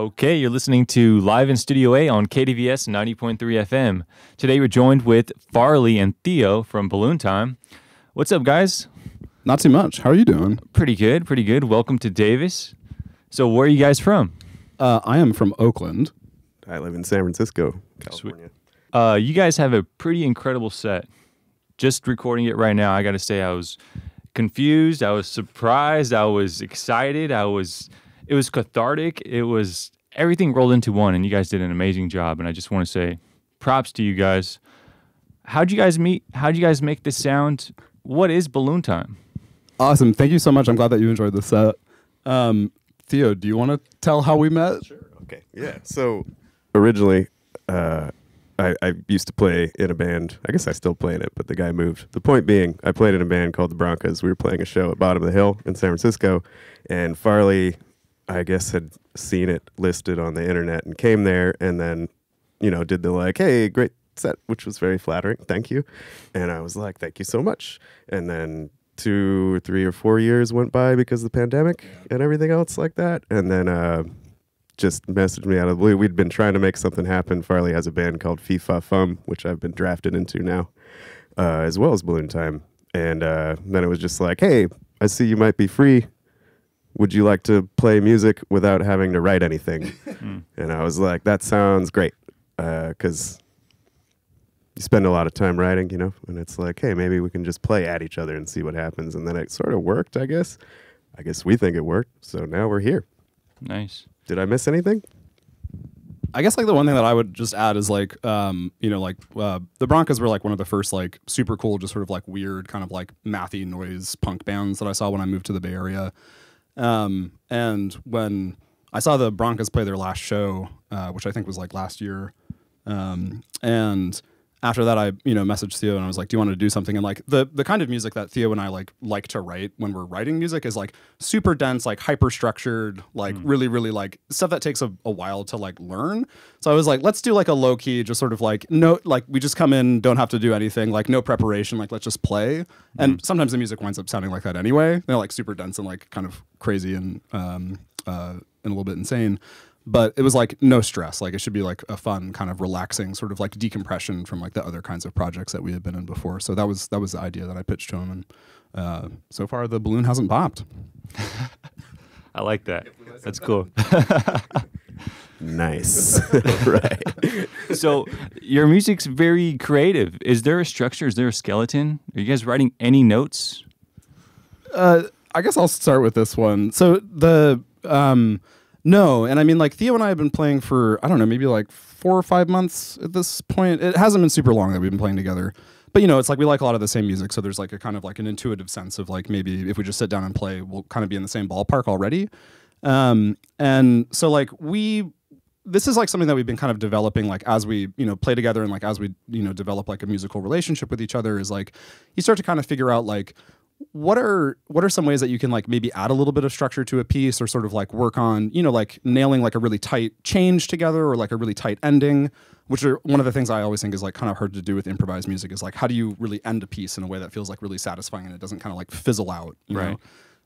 Okay, you're listening to Live in Studio A on KDVS 90.3 FM. Today we're joined with Farley and Theo from Balloon Time. What's up, guys? Not too much. How are you doing? Pretty good, pretty good. Welcome to Davis. So where are you guys from? I am from Oakland. I live in San Francisco, California. Sweet. You guys have a pretty incredible set. Just recording it right now, I gotta say I was confused, I was surprised, I was excited, it was cathartic. It was everything rolled into one, and you guys did an amazing job. And I just want to say props to you guys. How'd you guys meet? How'd you guys make this sound? What is Balloon Time? Awesome. Thank you so much. I'm glad that you enjoyed the set. Theo, do you want to tell how we met? Sure. Okay. Yeah. So originally, I used to play in a band. I guess I still play in it, but the guy moved. The point being, I played in a band called the Broncos. We were playing a show at Bottom of the Hill in San Francisco, and Farley, I guess, had seen it listed on the internet and came there and then, you know, did the like, hey, great set, which was very flattering. Thank you. And I was like, thank you so much. And then 2 or 3 or 4 years went by because of the pandemic and everything else like that. And then just messaged me out of the blue. We'd been trying to make something happen. Farley has a band called Fee Fa Fum, which I've been drafted into now, as well as Balloon Time. And then it was just like, hey, I see you might be free. Would you like to play music without having to write anything? And I was like, that sounds great. Because you spend a lot of time writing, you know, and it's like, hey, maybe we can just play at each other and see what happens. And then it sort of worked, I guess. I guess we think it worked. So now we're here. Nice. Did I miss anything? I guess, like, the one thing that I would just add is, like, you know, like, the Broncos were, like, one of the first, like, super cool, just sort of, like, weird kind of, like, mathy noise punk bands that I saw when I moved to the Bay Area. And when I saw the Broncos play their last show, which I think was like last year. And after that, I, you know, messaged Theo and I was like, do you want to do something? And like the kind of music that Theo and I like to write when we're writing music is like super dense, like hyper structured, like really, really like stuff that takes a while to like learn. So I was like, let's do like a low key, just sort of like, no, like we just come in, don't have to do anything, like no preparation, like let's just play. And sometimes the music winds up sounding like that anyway. They're like super dense and like kind of crazy and a little bit insane. But it was like no stress. Like it should be like a fun kind of relaxing sort of like decompression from like the other kinds of projects that we had been in before. So that was the idea that I pitched to him. And so far the balloon hasn't popped. I like that. That's cool. Nice. Right. So your music's very creative. Is there a structure? Is there a skeleton? Are you guys writing any notes? I guess I'll start with this one. So the... No, and I mean, like, Theo and I have been playing for, I don't know, maybe like 4 or 5 months at this point. It hasn't been super long that we've been playing together. But, you know, it's like we like a lot of the same music, so there's like a kind of like an intuitive sense of like maybe if we just sit down and play, we'll kind of be in the same ballpark already. And so like this is like something that we've been kind of developing like as we, you know, play together and like as we, you know, develop like a musical relationship with each other is like you start to kind of figure out like, what are some ways that you can like maybe add a little bit of structure to a piece or sort of like work on, you know, like nailing like a really tight change together or like a really tight ending, which are one of the things I always think is like kind of hard to do with improvised music is like, how do you really end a piece in a way that feels like really satisfying and it doesn't kind of like fizzle out, you know?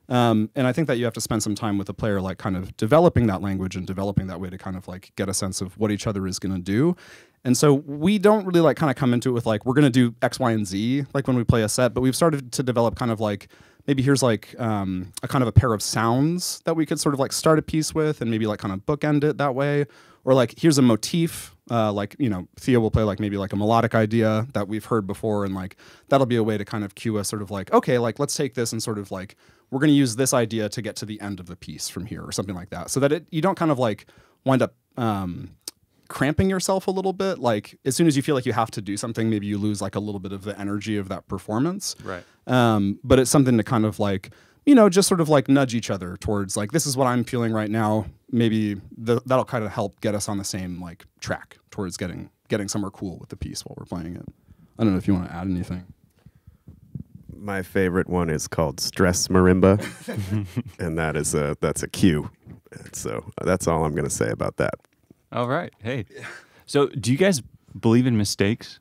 And I think that you have to spend some time with a player like kind of developing that language and developing that way to kind of like get a sense of what each other is going to do. And so we don't really like kind of come into it with like, we're going to do X, Y, and Z, like when we play a set, but we've started to develop kind of like, maybe here's like a kind of a pair of sounds that we could sort of like start a piece with and maybe like kind of bookend it that way. Or like, here's a motif, like, you know, Theo will play like maybe like a melodic idea that we've heard before. And like, that'll be a way to kind of cue us sort of like, okay, like let's take this and sort of like, we're going to use this idea to get to the end of the piece from here or something like that. So that you don't kind of like wind up, cramping yourself a little bit. Like as soon as you feel like you have to do something, maybe you lose like a little bit of the energy of that performance. Right. But it's something to kind of like, you know, just sort of like nudge each other towards like, this is what I'm feeling right now. Maybe that'll kind of help get us on the same like track towards getting somewhere cool with the piece while we're playing it. I don't know if you want to add anything. My favorite one is called Stress Marimba. And that's a cue. And so that's all I'm going to say about that. All right. Hey. So do you guys believe in mistakes?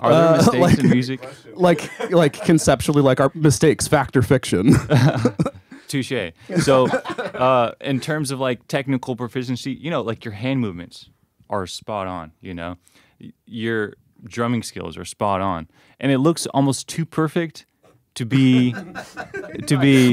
Are there mistakes in music? Like conceptually, like are mistakes fact or fiction? Touche. So in terms of like technical proficiency, you know, like your hand movements are spot on, you know. Your drumming skills are spot on. And it looks almost too perfect to be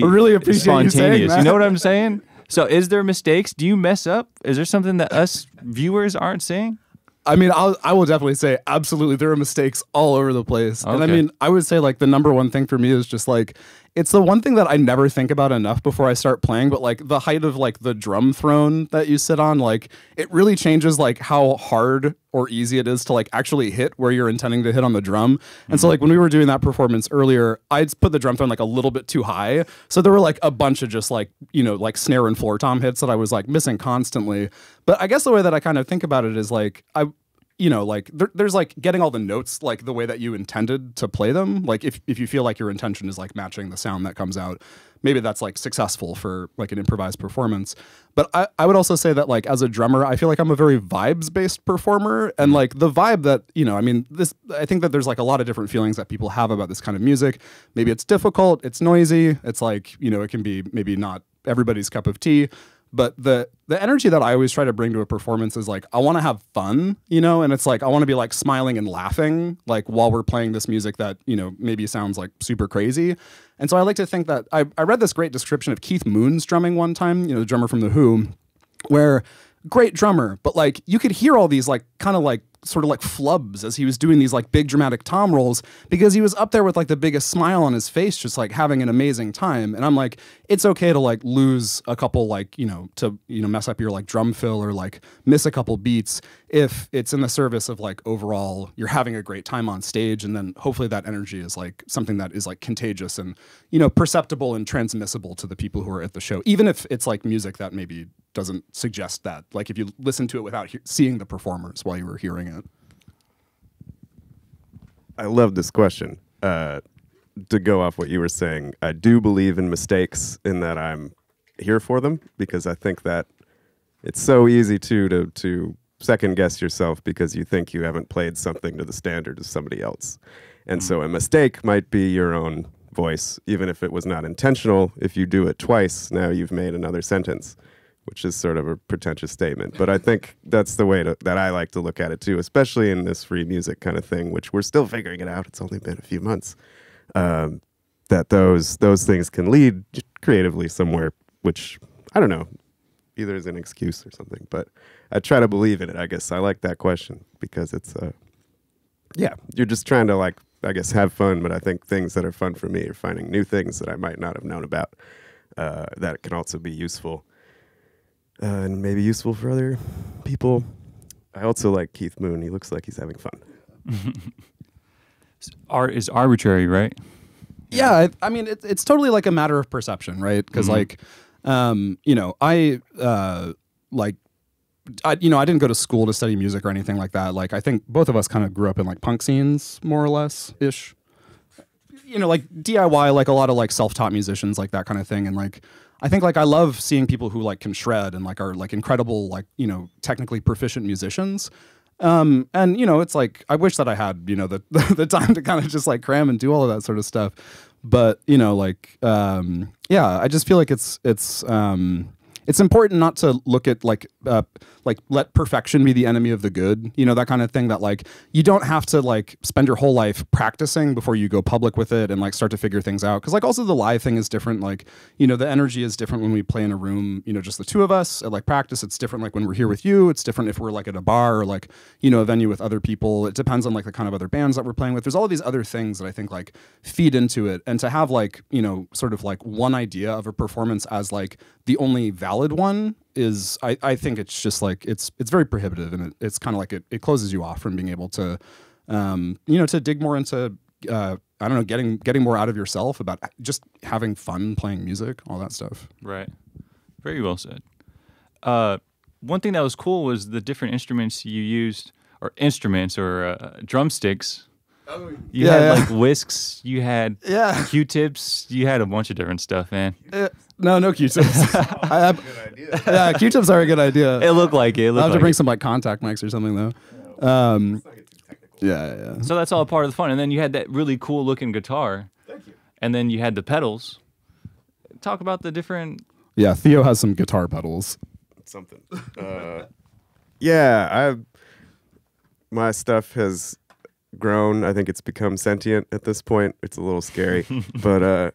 really spontaneous. You know what I'm saying? So is there mistakes? Do you mess up? Is there something that us viewers aren't seeing? I mean, I will definitely say absolutely there are mistakes all over the place. Okay. And I mean, I would say like the number one thing for me is just like, it's the one thing that I never think about enough before I start playing, but like the height of like the drum throne that you sit on, like it really changes like how hard or easy it is to like actually hit where you're intending to hit on the drum. And so like when we were doing that performance earlier, I'd put the drum throne like a little bit too high. So there were like a bunch of just like, you know, like snare and floor tom hits that I was like missing constantly. But I guess the way that I kind of think about it is like, you know, like there's like getting all the notes like the way that you intended to play them. Like if you feel like your intention is like matching the sound that comes out, maybe that's like successful for like an improvised performance. But I would also say that like as a drummer, I feel like I'm a very vibes-based performer, and like the vibe that, you know, I mean, I think that there's like a lot of different feelings that people have about this kind of music. Maybe it's difficult, it's noisy, it's like, you know, it can be maybe not everybody's cup of tea. But the energy that I always try to bring to a performance is like, I want to have fun, you know, and it's like, I want to be like smiling and laughing, like while we're playing this music that, you know, maybe sounds like super crazy. And so I like to think that I read this great description of Keith Moon's drumming one time, you know, the drummer from The Who, where great drummer, but like you could hear all these like kind of like sort of like flubs as he was doing these like big dramatic tom rolls because he was up there with like the biggest smile on his face, just like having an amazing time. And I'm like, it's okay to like lose a couple, like, you know, to, you know, mess up your like drum fill or like miss a couple beats if it's in the service of like overall you're having a great time on stage. And then hopefully that energy is like something that is like contagious and, you know, perceptible and transmissible to the people who are at the show, even if it's like music that maybe doesn't suggest that, like if you listen to it without seeing the performers while you were hearing it. I love this question. To go off what you were saying, I do believe in mistakes in that I'm here for them, because I think that it's so easy to second guess yourself because you think you haven't played something to the standard of somebody else. And so a mistake might be your own voice, even if it was not intentional. If you do it twice, now you've made another sentence, which is sort of a pretentious statement. But I think that's the way that I like to look at it too, especially in this free music kind of thing, which we're still figuring it out. It's only been a few months. That those things can lead creatively somewhere, which, I don't know, either is an excuse or something. But I try to believe in it, I guess. I like that question because it's, yeah, you're just trying to, like, I guess, have fun. But I think things that are fun for me are finding new things that I might not have known about that can also be useful. And maybe useful for other people. I also like Keith Moon. He looks like he's having fun. Art is arbitrary, right? Yeah, I mean, it's totally like a matter of perception, right? Because like, you know, I didn't go to school to study music or anything like that. Like, I think both of us kind of grew up in like punk scenes, more or less, ish. You know, like DIY, like a lot of like self-taught musicians, like that kind of thing, and like. I think like I love seeing people who like can shred and like are like incredible, like, you know, technically proficient musicians. And, you know, it's like I wish that I had, you know, the time to kind of just like cram and do all of that sort of stuff. But, you know, like, yeah, I just feel like it's important not to look at like let perfection be the enemy of the good, you know, that kind of thing, that like you don't have to like spend your whole life practicing before you go public with it and like start to figure things out. Cause like also the live thing is different. Like, you know, the energy is different when we play in a room, you know, just the two of us at like practice. It's different like when we're here with you. It's different if we're like at a bar or like, you know, a venue with other people. It depends on like the kind of other bands that we're playing with. There's all of these other things that I think like feed into it, and to have like, you know, sort of like one idea of a performance as like the only value one is, I think it's just like it's very prohibitive, and it's kind of like it closes you off from being able to, you know, to dig more into, I don't know, getting more out of yourself about just having fun playing music, all that stuff. Right. Very well said. One thing that was cool was the different instruments you used, or instruments, or drumsticks. Oh, you had like whisks, you had Q-tips, you had a bunch of different stuff, man. No Q-tips. Yeah, Q-tips are a good idea. It looked like it. I'll have to bring some like contact mics or something though. No, it's not too technical. Yeah. So that's all part of the fun. And then you had that really cool looking guitar. Thank you. And then you had the pedals. talk about the different... Yeah, Theo has some guitar pedals. Something. Yeah, my stuff has grown. I think it's become sentient at this point. It's a little scary. But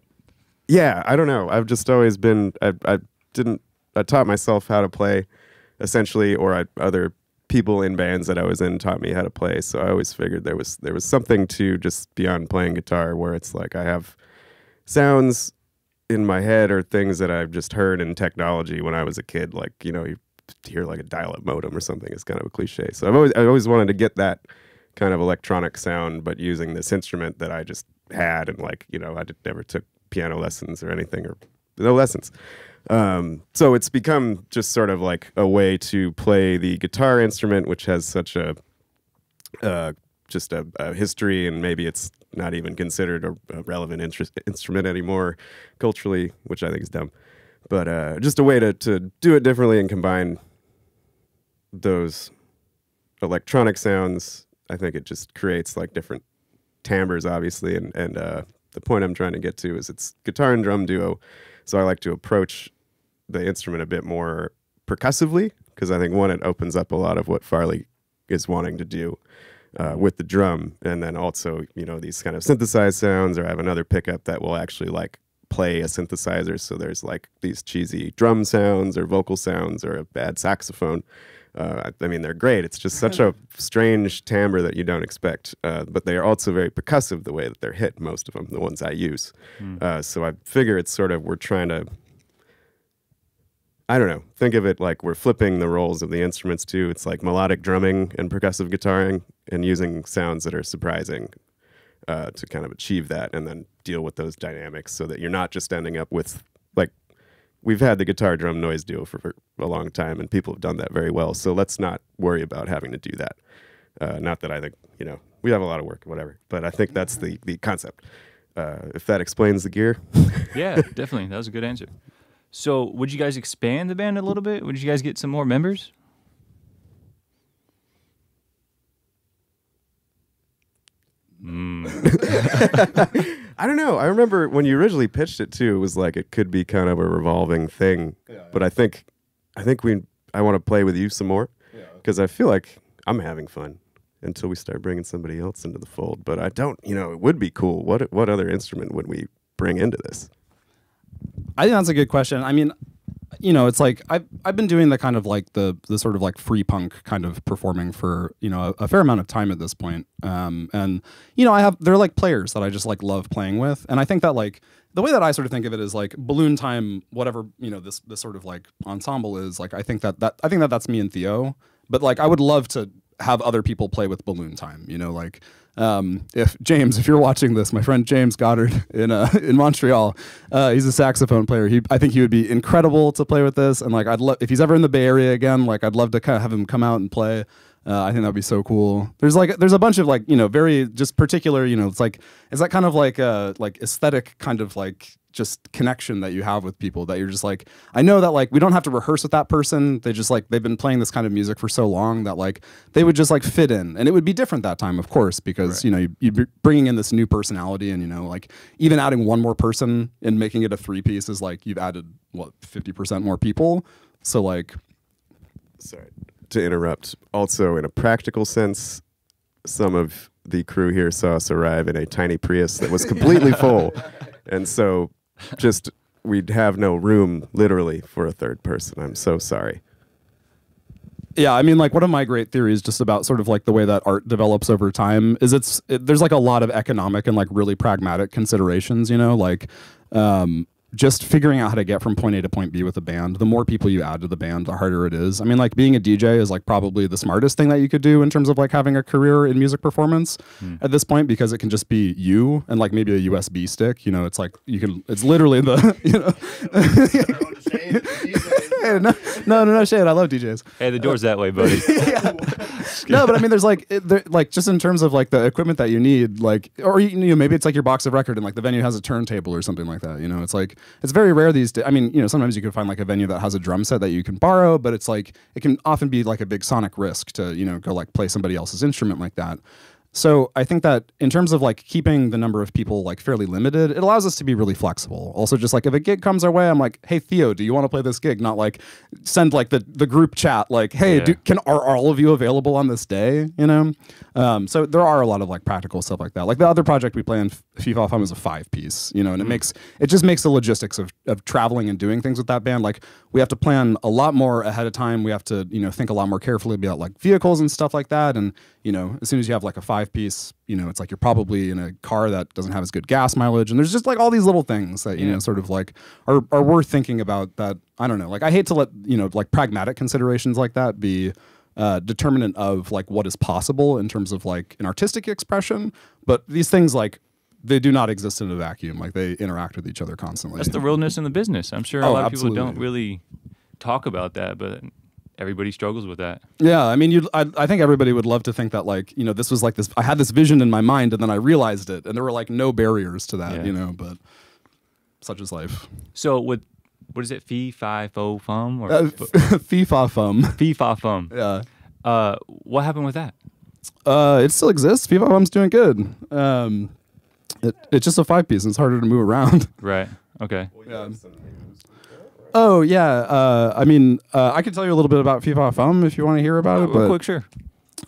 yeah, I don't know. I've just always been... I taught myself how to play, essentially, or other people in bands that I was in taught me how to play. So I always figured there was something to just beyond playing guitar, where it's like I have sounds in my head or things that I've just heard in technology when I was a kid. Like, you know, you hear like a dial-up modem or something. It's kind of a cliche. So I've always wanted to get that kind of electronic sound, but using this instrument that I just had, and like, you know, I never took piano lessons or anything, or no lessons. So it's become just sort of like a way to play the guitar instrument, which has such a just a history, and maybe it's not even considered a relevant instrument anymore culturally, which I think is dumb. But just a way to do it differently and combine those electronic sounds. I think it just creates like different timbres, obviously, and the point I'm trying to get to is it's guitar and drum duo. So I like to approach the instrument a bit more percussively, because I think, one, it opens up a lot of what Farley is wanting to do with the drum. And then also, you know, these kind of synthesized sounds, or I have another pickup that will actually like play a synthesizer. So there's like these cheesy drum sounds or vocal sounds or a bad saxophone. I mean, they're great. It's just such a strange timbre that you don't expect. But they are also very percussive the way that they're hit, most of them, the ones I use. Mm. So I figure it's sort of, we're trying to, I don't know, think of it like we're flipping the roles of the instruments too. It's like melodic drumming and percussive guitaring, and using sounds that are surprising to kind of achieve that, and then deal with those dynamics so that you're not just ending up with like, we've had the guitar drum noise duo for a long time, and people have done that very well. So let's not worry about having to do that. Not that I think, you know, we have a lot of work, whatever, but I think that's the concept. If that explains the gear. Yeah, definitely. That was a good answer. So would you guys expand the band a little bit? Would you guys get some more members? Mm. I don't know. I remember when you originally pitched it too, it was like it could be kind of a revolving thing. Yeah. But I think I want to play with you some more, because I feel like I'm having fun until we start bringing somebody else into the fold. But I don't, you know, it would be cool. What other instrument would we bring into this? I think that's a good question. I mean, you know, it's like I've been doing the kind of like the sort of like free punk kind of performing for, you know, a fair amount of time at this point. And, you know, there are like players that I just like love playing with. And I think that like the way that I sort of think of it is like Balloon Time, whatever, you know, this sort of like ensemble is like, I think that that's me and Theo, but like I would love to have other people play with Balloon Time, you know, like if you're watching this, my friend James Goddard in Montreal, he's a saxophone player. I think he would be incredible to play with this, and like I'd love, if he's ever in the Bay Area again, like I'd love to kind of have him come out and play. I think that'd be so cool. There's a bunch of like, you know, very just particular, you know, it's that kind of like aesthetic kind of like just connection that you have with people that you're just like, I know that like we don't have to rehearse with that person. They just like, they've been playing this kind of music for so long that like they would just like fit in, and it would be different that time, of course, because right. You know, you'd be bringing in this new personality, and you know, like even adding one more person and making it a three-piece is like you've added what, 50% more people. So like, sorry to interrupt. Also, in a practical sense, some of the crew here saw us arrive in a tiny Prius that was completely full, and so. Just, we'd have no room, literally, for a third person. I'm so sorry. Yeah, I mean, like, one of my great theories just about sort of, like, the way that art develops over time is there's, like, a lot of economic and, like, really pragmatic considerations, you know? Like, just figuring out how to get from point A to point B with a band. The more people you add to the band, the harder it is. I mean, like, being a DJ is, like, probably the smartest thing that you could do in terms of, like, having a career in music performance at this point, because it can just be you and, like, maybe a USB stick. You know, it's like, you can, it's literally the, you know. No shade. I love DJs. Hey, the door's that way, buddy. Yeah. No, but I mean, there's like, just in terms of like the equipment that you need, like, or you know, maybe it's like your box of record, and like the venue has a turntable or something like that. You know, it's like it's very rare these days. I mean, you know, sometimes you can find like a venue that has a drum set that you can borrow, but it's like it can often be like a big sonic risk to, you know, go like play somebody else's instrument like that. So I think that in terms of like keeping the number of people like fairly limited, it allows us to be really flexible. Also just like if a gig comes our way, I'm like, hey, Theo, do you want to play this gig? Not like send like the group chat like, hey, yeah, are all of you available on this day? You know? So there are a lot of like practical stuff like that. Like the other project we play in Fee Fa Fum is a 5-piece, you know, and it makes, it just makes the logistics of traveling and doing things with that band. Like we have to plan a lot more ahead of time. We have to, you know, think a lot more carefully about like vehicles and stuff like that. And, you know, as soon as you have like a 5-piece, you know, it's like you're probably in a car that doesn't have as good gas mileage, and there's just like all these little things that, you know, sort of like are worth thinking about. That I don't know, like I hate to let, you know, like pragmatic considerations like that be determinant of like what is possible in terms of like an artistic expression, but these things, like, they do not exist in a vacuum. Like they interact with each other constantly. That's the realness in the business. I'm sure a lot of people don't really talk about that, but everybody struggles with that. Yeah, I mean, I think everybody would love to think that, like, you know, this was like this, I had this vision in my mind and then I realized it, and there were like no barriers to that, you know, but such is life. So with, what is it, Fee Fa Fum? Or Fee Fa Fum. Fee Fa Fum. Yeah. What happened with that? It still exists. Fee Fa Fum's doing good. It's just a 5-piece and it's harder to move around. Right, okay. Yeah. Oh, yeah. I mean, I could tell you a little bit about Fee Fa Fum if you want to hear about it. But, quick, sure.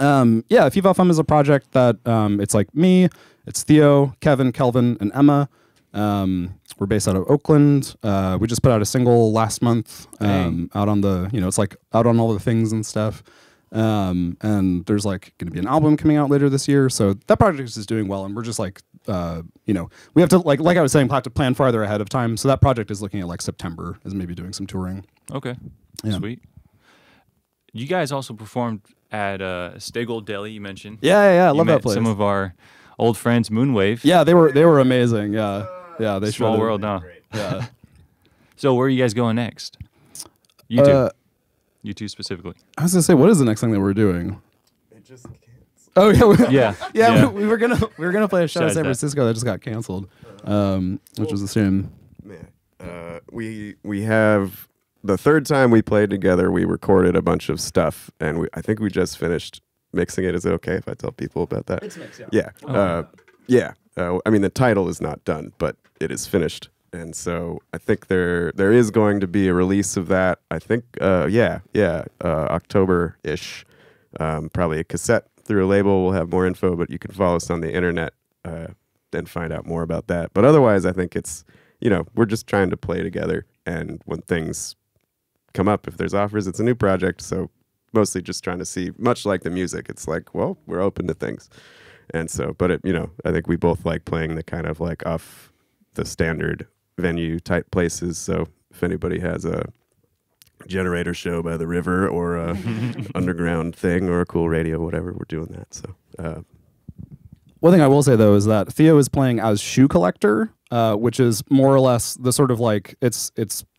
Yeah, Fee Fa Fum is a project that it's like me, it's Theo, Kevin, Kelvin, and Emma. We're based out of Oakland. We just put out a single last month out on the, you know, it's like out on all the things and stuff. And there's like going to be an album coming out later this year. So that project is doing well. And we're just like, you know, we have to, like I was saying, have to plan farther ahead of time. So that project is looking at like September as maybe doing some touring. Okay. Yeah. Sweet. You guys also performed at Steggall Deli, you mentioned. Yeah. I love that place. Some of our old friends, Moonwave. Yeah. They were amazing. Yeah. Yeah. They Small world now. Yeah. So where are you guys going next? You two. You two specifically. I was gonna say, what is the next thing that we're doing? It just canceled. Oh yeah, yeah. We were gonna play a show in San Francisco that just got canceled, which was a shame. Man, we have the third time we played together. We recorded a bunch of stuff, and I think we just finished mixing it. Is it okay if I tell people about that? It's mixed, yeah. Yeah, I mean, the title is not done, but it is finished. And so I think there is going to be a release of that. I think, October-ish, probably a cassette through a label. We'll have more info, but you can follow us on the internet and find out more about that. But otherwise, I think it's, you know, we're just trying to play together. And when things come up, if there's offers, it's a new project. So mostly just trying to see, much like the music, it's like, well, we're open to things. And so, but, you know, I think we both like playing the kind of like off the standard venue type places. So if anybody has a generator show by the river or a underground thing or a cool radio, whatever, we're doing that. So one thing I will say though is that Theo is playing as Shoe Collector, which is more or less the sort of like it's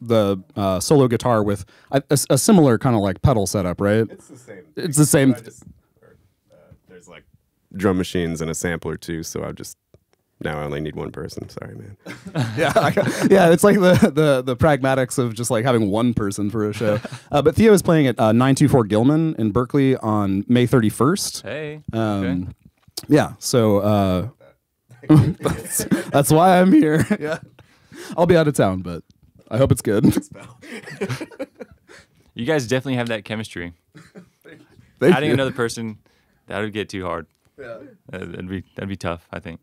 the solo guitar with a similar kind of like pedal setup, right? It's the same. It's the same. There's like drum machines and a sampler too, so I've just. Now I only need one person. Sorry, man. yeah. It's like the pragmatics of just like having one person for a show. But Theo is playing at 924 Gilman in Berkeley on May 31st. Hey. Okay. Yeah. So that's why I'm here. Yeah. I'll be out of town, but I hope it's good. You guys definitely have that chemistry. Adding another person, that would get too hard. Yeah. That'd be tough, I think.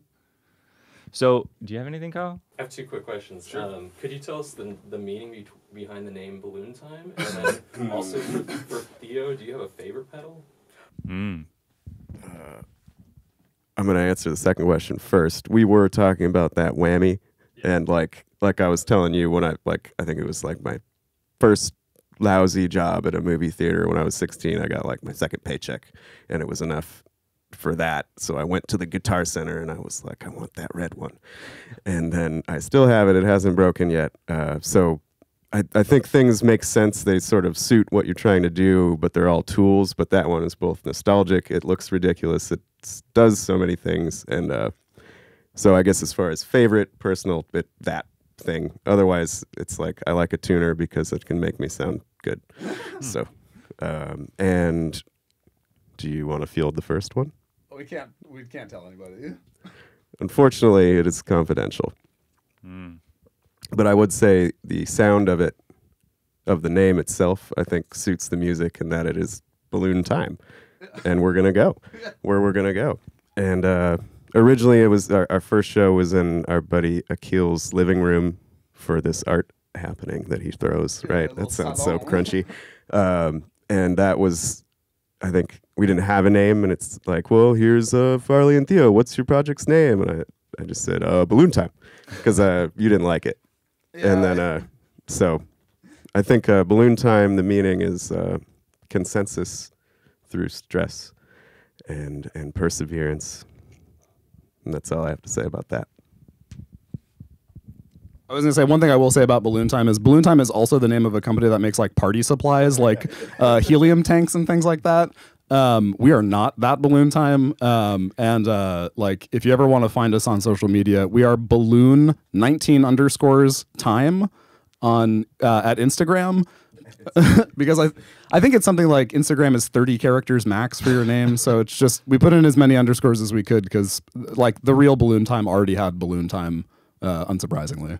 So, do you have anything, Kyle? I have 2 quick questions. Sure. Could you tell us the meaning behind the name Balloon Time? And then also, for Theo, do you have a favorite pedal? I'm going to answer the second question first. We were talking about that whammy. Yeah. And like I was telling you, when I think it was like my first lousy job at a movie theater when I was 16, I got like my second paycheck, and it was enough for that. So I went to the Guitar Center and I was like, I want that red one. And then I still have it. It hasn't broken yet. So I think things make sense. They sort of suit what you're trying to do, but they're all tools. But that one is both nostalgic. It looks ridiculous. It does so many things. And so I guess as far as favorite, personal, that thing. Otherwise, it's like I like a tuner because it can make me sound good. So, and do you want to field the first one? We can't tell anybody. Unfortunately, it is confidential. Mm. But I would say the sound of it, of the name itself, I think suits the music, and that it is Balloon Time. And we're going to go where we're going to go. And originally it was our first show was in our buddy Akil's living room for this art happening that he throws, yeah, right? That sounds so crunchy. And that was, I think, we didn't have a name, and it's like, well, here's Farley and Theo. What's your project's name? And I just said, Balloon Time, because you didn't like it. Yeah, and then, so I think Balloon Time, the meaning is consensus through stress and perseverance. And that's all I have to say about that. I was going to say, one thing I will say about Balloon Time is Balloon Time is also the name of a company that makes like party supplies, like helium tanks and things like that. We are not that Balloon Time. Like, if you ever want to find us on social media, we are Balloon 19_time on at Instagram. Because I think it's something like Instagram is 30 characters max for your name, so it's just we put in as many underscores as we could because like the real Balloon Time already had Balloon Time, unsurprisingly.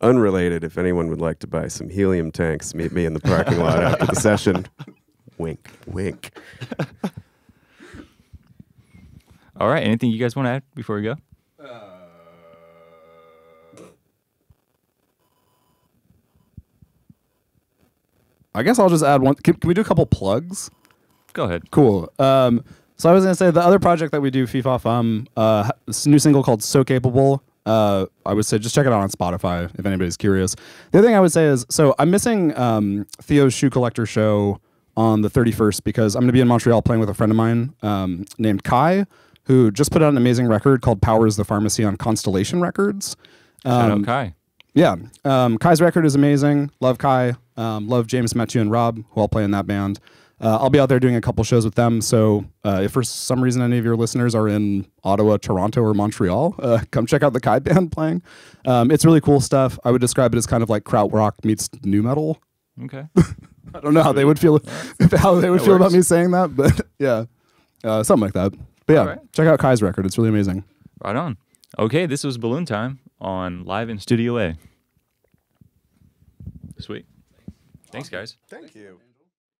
Unrelated, if anyone would like to buy some helium tanks, meet me in the parking lot after the session. Wink, wink. All right, anything you guys want to add before we go? I guess I'll just add one. Can we do a couple plugs? Go ahead. Cool. So I was going to say the other project that we do, Fee Fa Fum, this new single called So Capable. I would say just check it out on Spotify if anybody's curious. The other thing I would say is, so I'm missing Theo's Shoe Collector show on the 31st because I'm going to be in Montreal playing with a friend of mine named Kai, who just put out an amazing record called Powers the Pharmacy on Constellation Records. Shout out Kai. Yeah. Kai's record is amazing. Love Kai. Love James, Matthew, and Rob, who all play in that band. I'll be out there doing a couple shows with them, so if for some reason any of your listeners are in Ottawa, Toronto, or Montreal, come check out the Kai band playing. It's really cool stuff. I would describe it as kind of like krautrock meets nu metal. Okay. I don't know how they would feel about me saying that, but yeah, something like that. But yeah, right. Check out Kai's record. It's really amazing. Right on. Okay, this was Balloon Time on Live in Studio A. Sweet. Thanks, guys. Thank you.